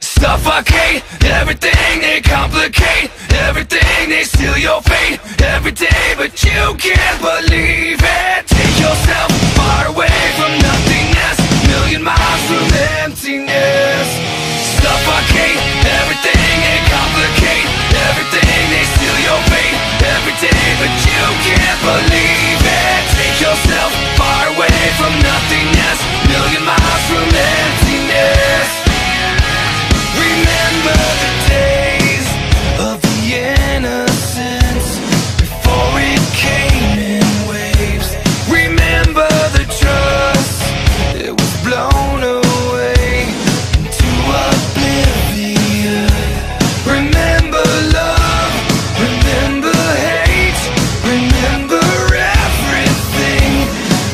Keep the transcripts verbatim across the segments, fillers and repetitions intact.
Suffocate everything they complicate, everything they steal your fate every day, but you can't believe it. Take yourself far away from nothingness, million miles from emptiness. Suffocate everything they complicate, everything they steal your fate every day, but you can't believe it. Take yourself far away from nothingness, million miles from emptiness. Remember the days of the innocence before it came in waves. Remember the trust, it was blown away into oblivion. Remember love, remember hate, remember everything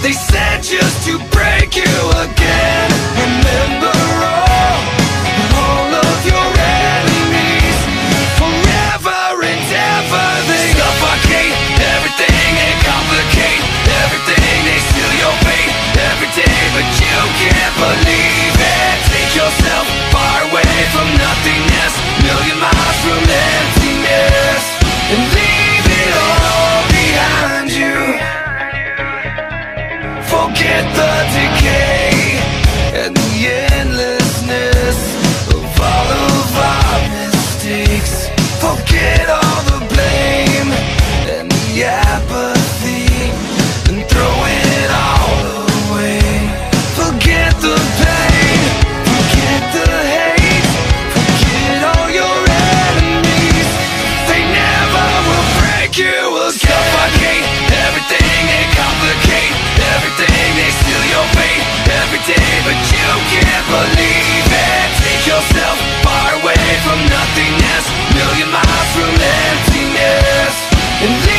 they said just to break you again. Remember from nothingness, million miles from emptiness. And